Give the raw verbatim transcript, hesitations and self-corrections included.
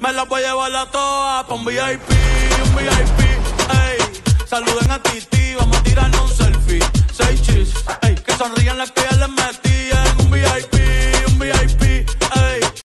Me la voy a llevar a toa pa' un V I P, un V I P, ey. Saluden a Titi, vamos a tirarnos un selfie. Seis chis, ey, que sonrían las que ya les